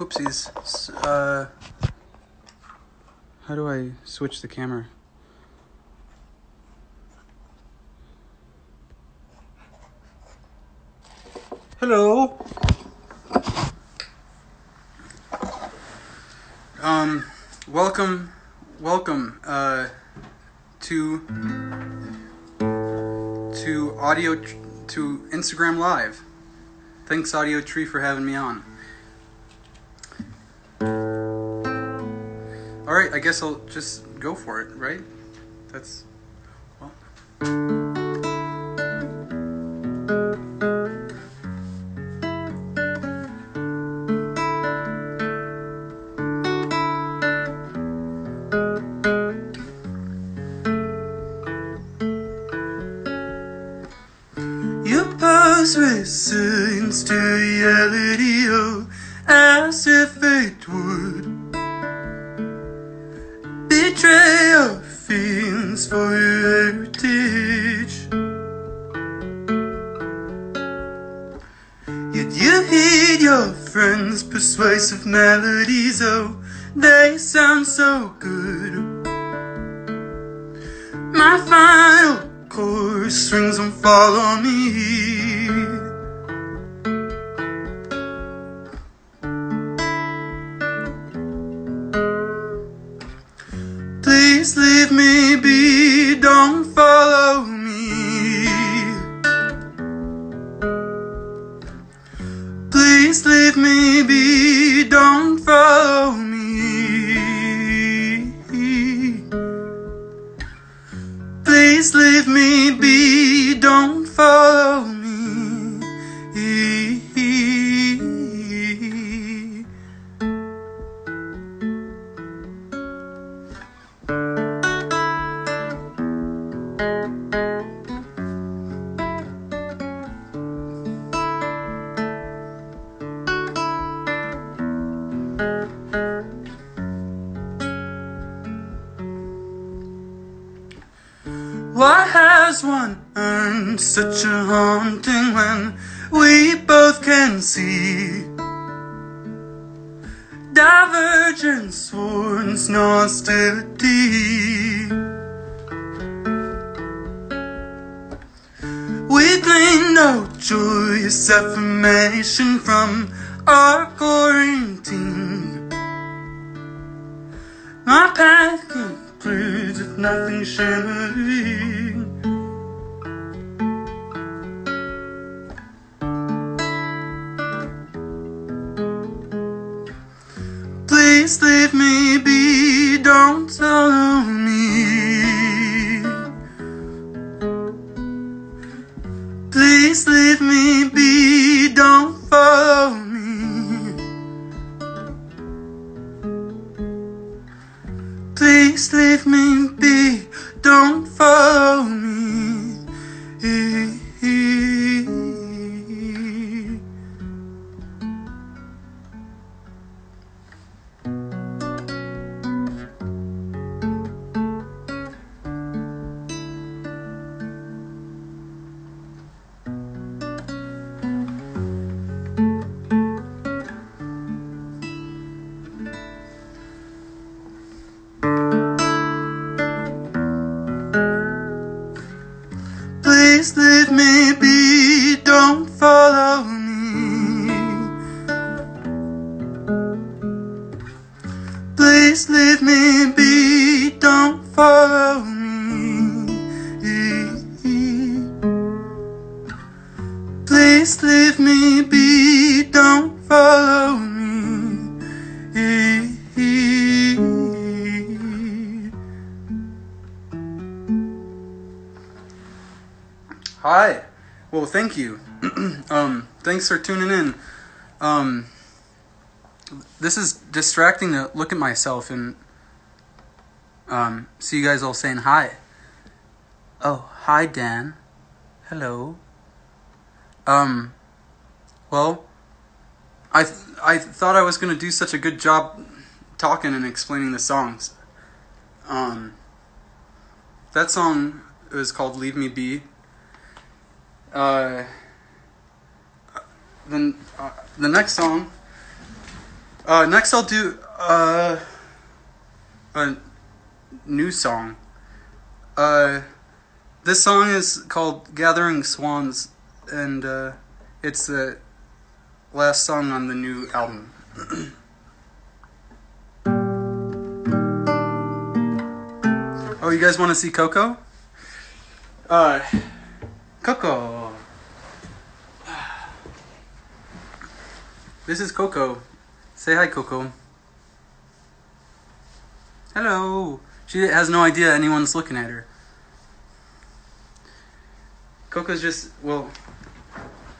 Oopsies. How do I switch the camera? Hello. Welcome to Instagram Live. Thanks, Audiotree, for having me on. All right, I guess I'll just go for it, right? That's, well. Your past listens to reality, oh, as if it would. Betray of fiends for your heritage. Yet you heed your friends' persuasive melodies, oh, they sound so good. My final chorus strings on follow me. Please leave me be, don't follow me. Please leave me be, don't follow me. Please leave me be, don't follow me. Why has one earned such a haunting when we both can see? Divergent swords, no hostility. We glean no joyous affirmation from our quarantine. My path concludes with nothing shimmering. Please leave me be, don't follow me. Please leave me be, don't follow me. Please leave me be, don't follow me. Please leave me be, don't follow me. Please leave me be, don't follow me. Please leave me be, don't follow me. Hi. Well, thank you. Thanks for tuning in. This is distracting to look at myself and see you guys all saying hi. Oh, hi, Dan. Hello. Well, I thought I was going to do such a good job talking and explaining the songs. That song is called Leave Me Be. The next song Next I'll do a new song. This song is called Gathering Swans, and it's the last song on the new album. Oh, you guys want to see Coco? Coco. This is Coco. Say hi, Coco. Hello. She has no idea anyone's looking at her. Coco's just, well,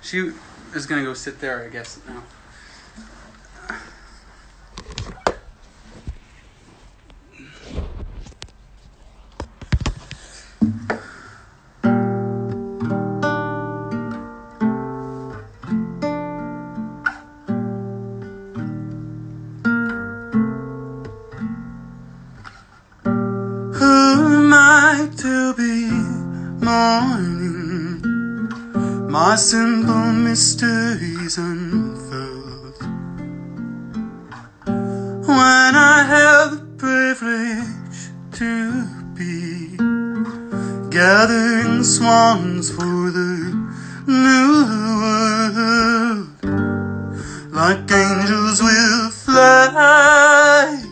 she is gonna go sit there, I guess, now. My simple mysteries unfurled when I have the privilege to be gathering swans for the new world. Like angels will fly,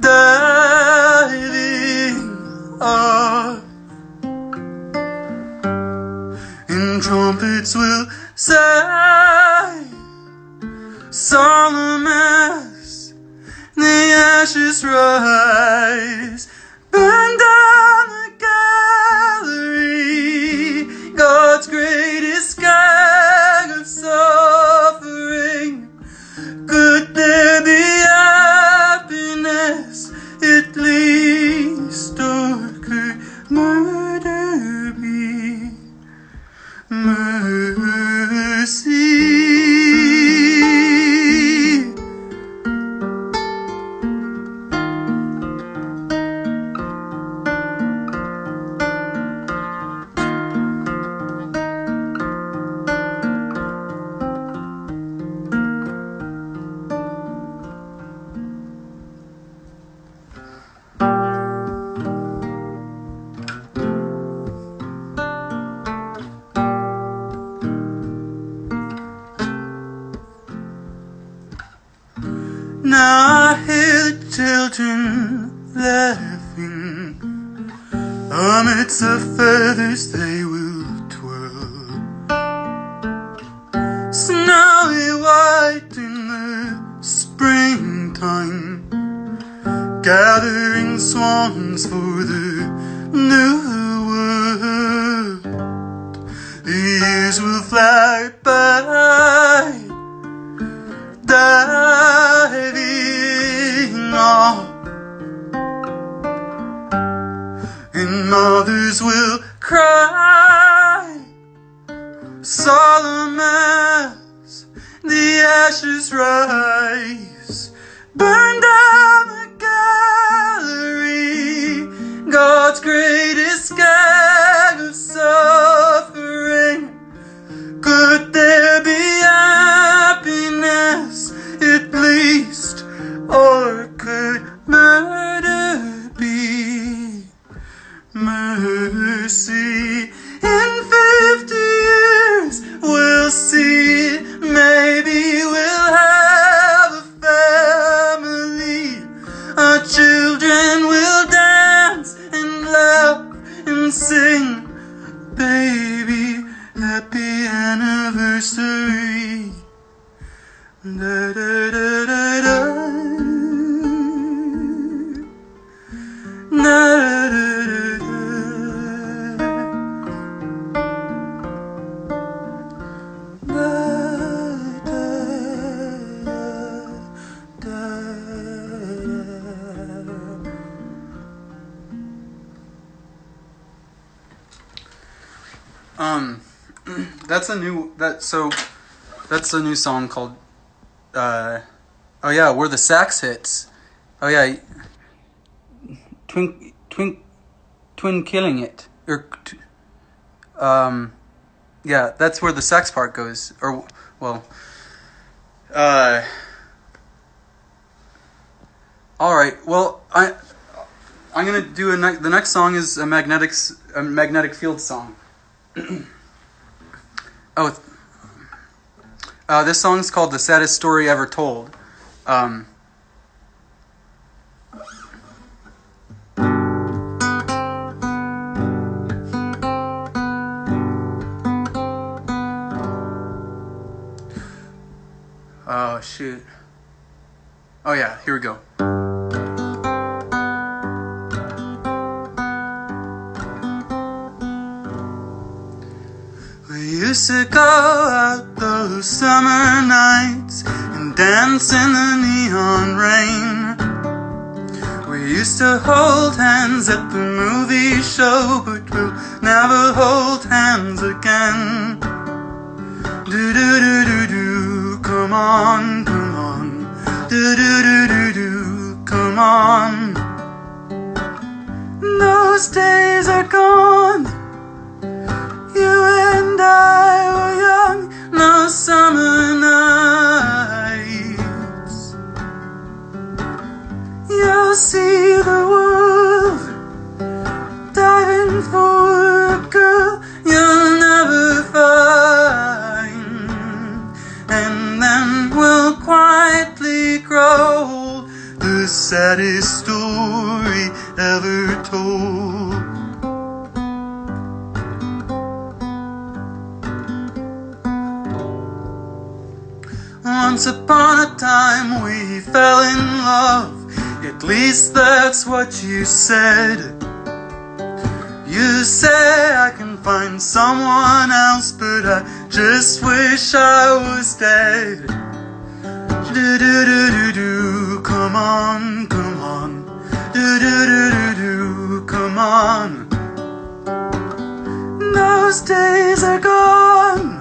diving off, trumpets will sigh, solemn as the ashes rise. Burn down the gallery, God's greatest gag of suffering. Could there be happiness at least, or could murder be mercy? Now I hear the children laughing amidst the feathers they will twirl, snowy white in the springtime, gathering swans for the new world. The years will fly by, diving off, and mothers will cry, solemn as the ashes rise. Burn down the gallery, God's greatest gag of suffering. Could there be happiness at least, or could murder be mercy? In 50 years we'll see, maybe we'll have a family. Our children will dance and laugh and sing, baby, happy anniversary. Da, da, da, da, da. Da, da, da, da, da. Da, da, da, da. That's a new song called oh yeah, where the sax hits. Oh yeah, twin killing it. Or yeah, that's where the sax part goes. Or well, All right. Well, I'm gonna do the next song is a magnetic field song. This song's called "The Saddest Story Ever Told." Oh shoot. Oh yeah, here we go. We used to go out those summer nights and dance in the neon rain. We used to hold hands at the movie show, but we'll never hold hands again. Do do do do do, come on, come on. Do do do do do, come on. Those days are gone. You and I were young, no summer nights. You'll see the world diving for a girl you'll never find, and then we'll quietly grow old. The saddest story ever told. Once upon a time we fell in love, at least that's what you said. You say I can find someone else, but I just wish I was dead. Do do do do do, come on, come on. Do do do do do, come on. Those days are gone.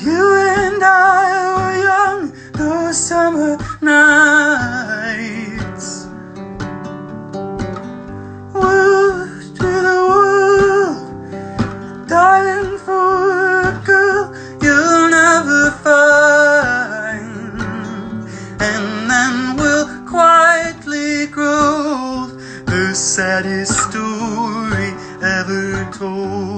You and I were young, those summer nights. World to the world, dying for a girl you'll never find, and then we'll quietly grow old. The saddest story ever told.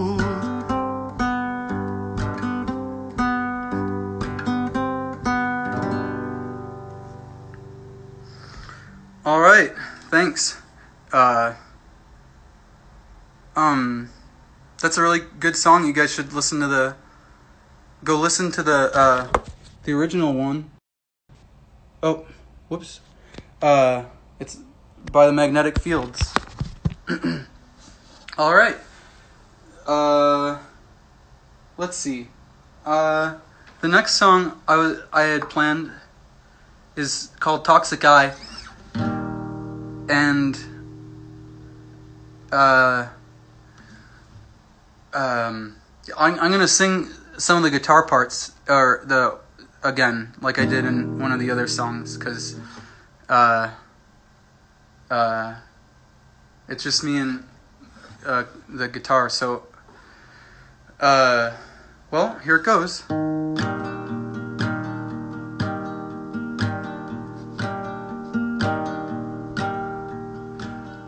All right, thanks. That's a really good song. You guys should listen to the original one. Oh, whoops. It's by the Magnetic Fields. All right. Let's see. The next song I had planned is called "Toxic Eye." And, I'm gonna sing some of the guitar parts, or again, like I did in one of the other songs, cause, it's just me and, the guitar, so, well, here it goes.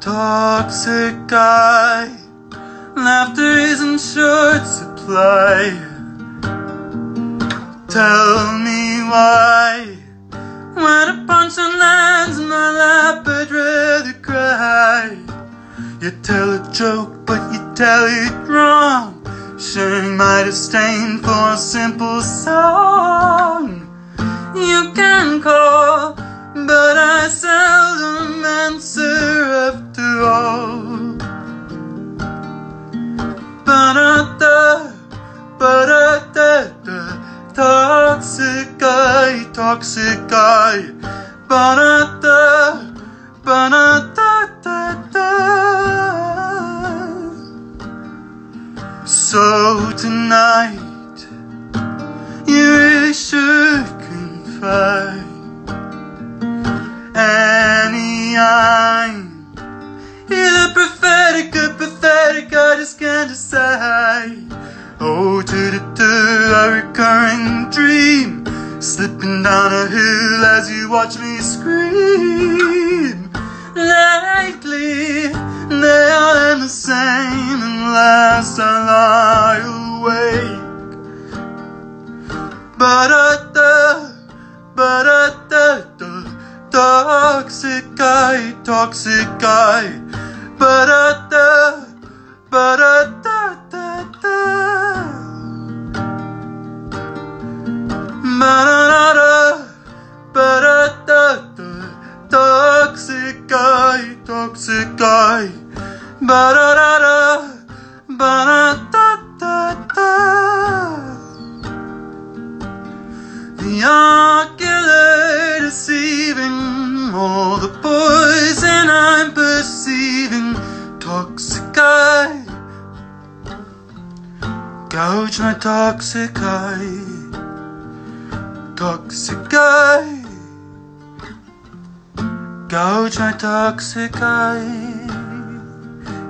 Toxic eye, laughter is in short supply. Tell me why, when a punchline lands in my lap, I'd rather cry. You tell a joke, but you tell it wrong. Sharing my disdain for a simple song. You can call, but I seldom answer after all. Ba-da-da, ba-da-da-da, toxic eye, ba-da-da, ba-da-da-da-da. So tonight, you really should confide. Any I'm either prophetic or pathetic, I just can't decide. Oh, to the a recurring dream, slipping down a hill as you you watch me scream. Lately, they are in the same, and last I lie awake. Toxic eye, toxic eye. Toxic eye, toxic eye. The ocular deceiving, all the poison I'm perceiving. Toxic eye, gouge my toxic eye. Toxic eye, gouge my toxic eye.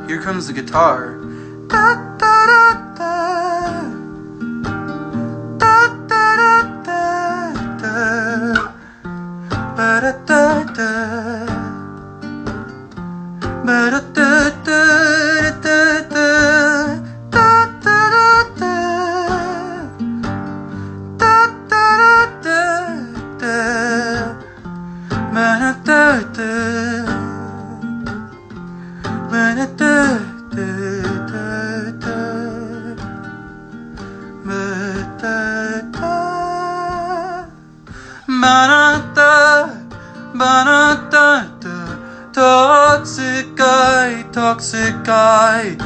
Here comes the guitar. Da, da, da, da. Da, da, da, da. Ba, da, da, da. Ba, da, da, da, da, da. Da, da, da, da. Da, da, da, da. Ba, da, da. Toxic eye, toxic eye.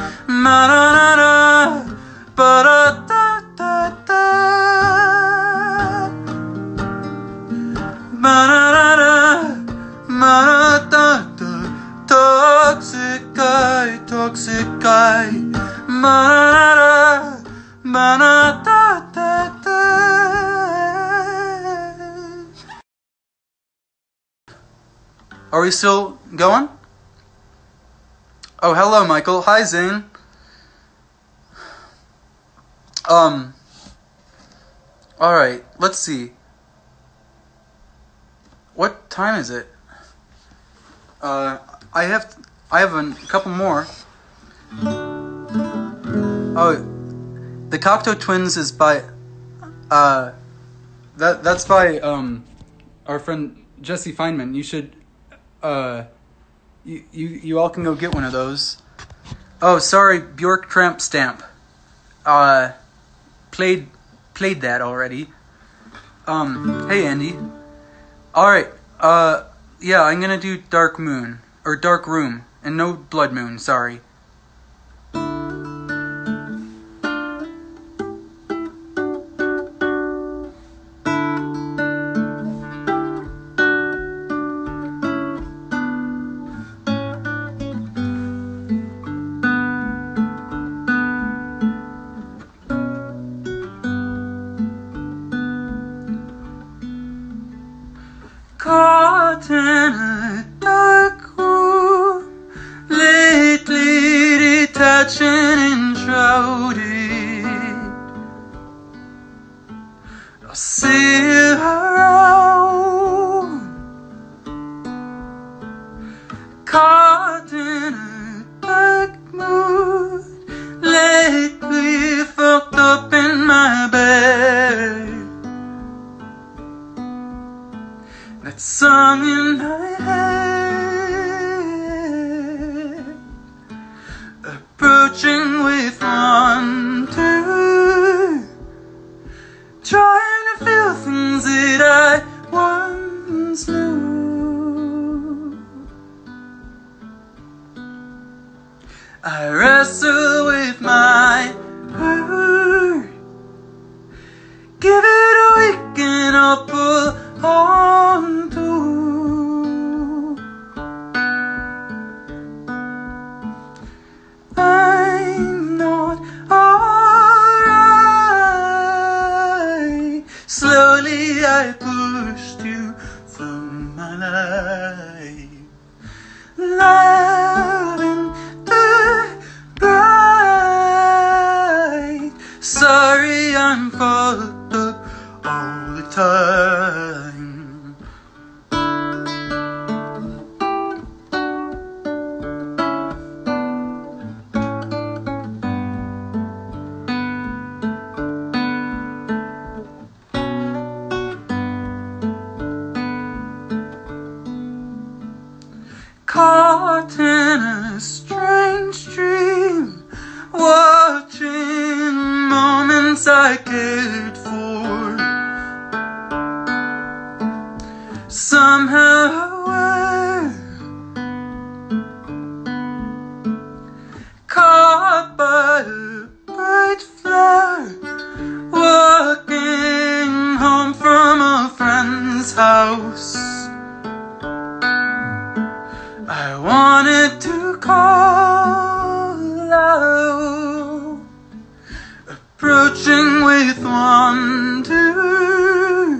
Toxic eye, toxic eye. Are we still going? Oh, hello, Michael. Hi, Zane. Alright, let's see. What time is it? I have a couple more. Oh, the Cocteau Twins is by, that's by, our friend Jesse Feynman. You should, You all can go get one of those. Oh, sorry, Bjork Tramp Stamp. Played that already. Hey, Andy. Alright, yeah, I'm gonna do Dark Moon. Or Dark Room. And no Blood Moon, sorry. Sorry, I'm fucked up all the time. caught in a strange dream, watching moments I cared for, somehow aware, caught by a bright flare, walking home from a friend's house. I wanted to call out, approaching with wonder,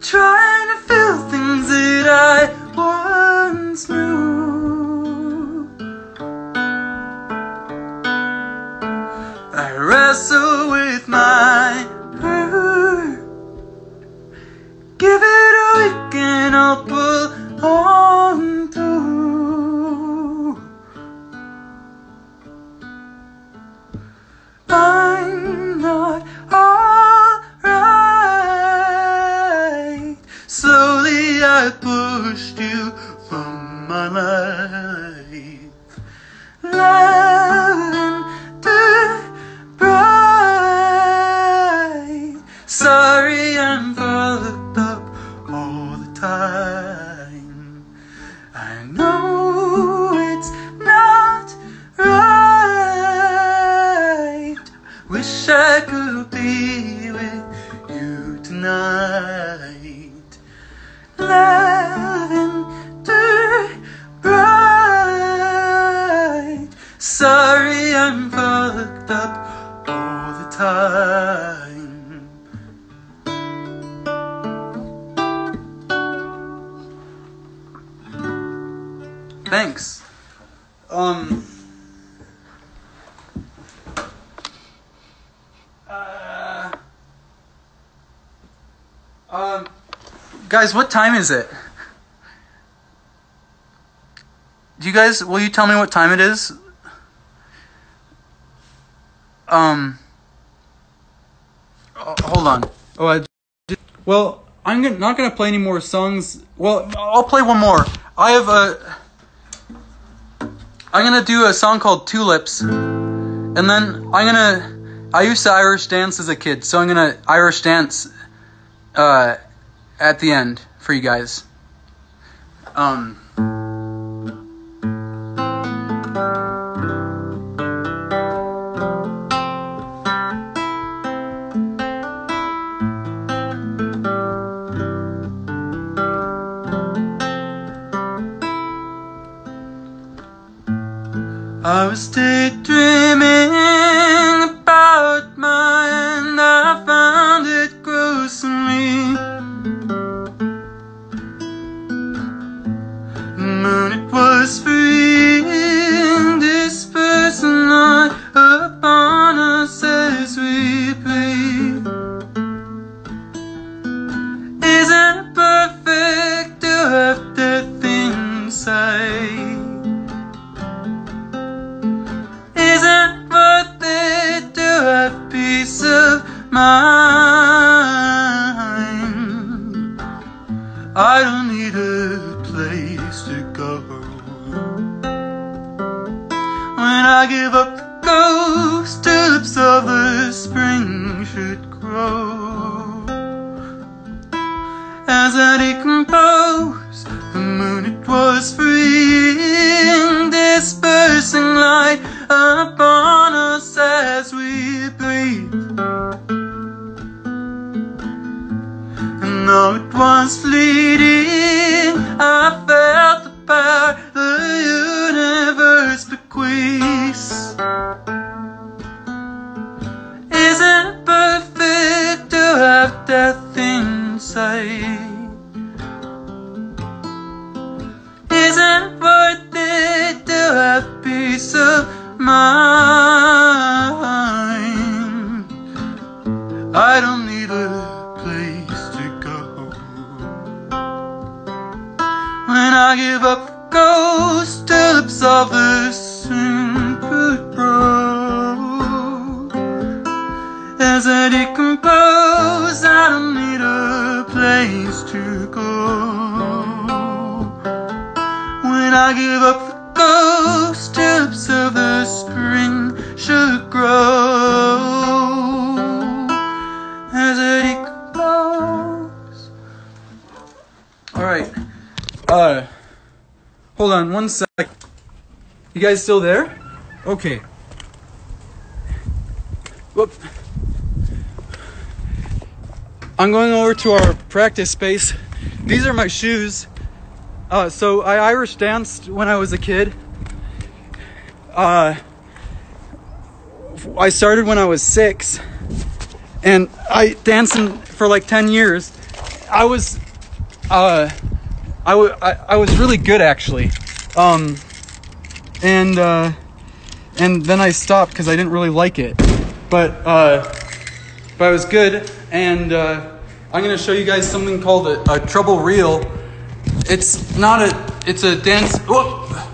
trying to feel things that I once knew. I wrestle with my prayer, give it a week and I'll pull on. I'm not alright. Slowly I pushed you from my life. Lavender bright. Sorry I'm fucked up all the time. I know it's not right. Wish I could be with you tonight. Lavender bright. Sorry I'm fucked up all the time. Thanks. Guys, what time is it? Do you guys, will you tell me what time it is? Hold on. Oh, well, I'm not gonna play any more songs. Well, I'll play one more. I'm gonna do a song called Tulips, and then I used to Irish dance as a kid, so I'm gonna Irish dance, at the end for you guys. I was daydreaming about mine, I found it gruesomely. Moon, it was free, this person light upon us as we breathe. Isn't it perfect to have that thing inside? Isn't it worth it to have peace of mind? I don't need a place to go when I give up the ghost. Tulips of the spring should grow as I decompose. The moon, it was freeing, dispersing light upon us as we breathe. And though it was fleeting, I felt the power the universe bequeaths. Isn't it perfect to have death inside? Isn't it worth it to have peace of mind? I don't need a place to go when I give up ghost. Tulips of the sun could grow as I decompose. I don't need a place to go when And I give up the ghost. Tips of the spring should grow as it glows. Alright. Hold on one sec. You guys still there? Okay. Whoop. I'm going over to our practice space. These are my shoes. So I Irish danced when I was a kid. I started when I was 6, and I danced for like 10 years. I was really good, actually. And then I stopped because I didn't really like it. But I was good, and I'm going to show you guys something called a treble reel. It's a dance. Oh,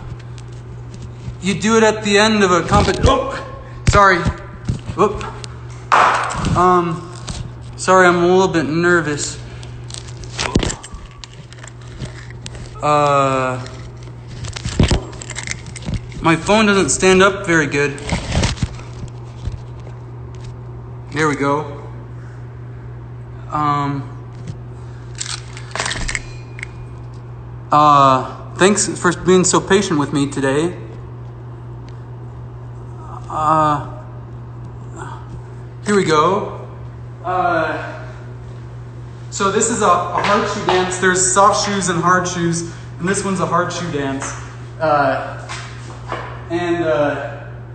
you do it at the end of a competition. Oh, sorry. Oh, sorry, I'm a little bit nervous. My phone doesn't stand up very good. There we go. Thanks for being so patient with me today. Here we go. So this is a hard shoe dance. There's soft shoes and hard shoes, and this one's a hard shoe dance.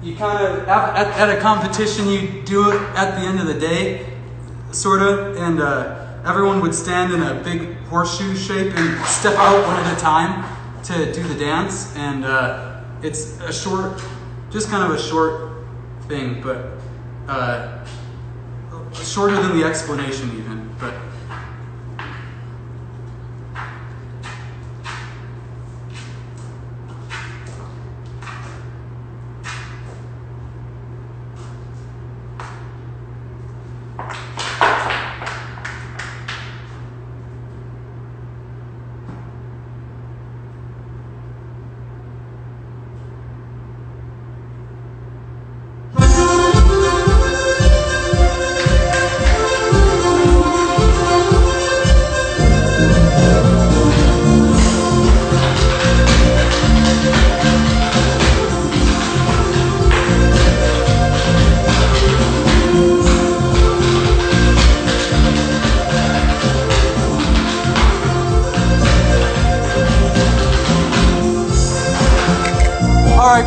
You kind of, at a competition, you do it at the end of the day, sort of, and everyone would stand in a big horseshoe shape and step out one at a time to do the dance, and it's a short, just kind of a short thing, but shorter than the explanation even, but.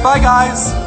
Bye guys.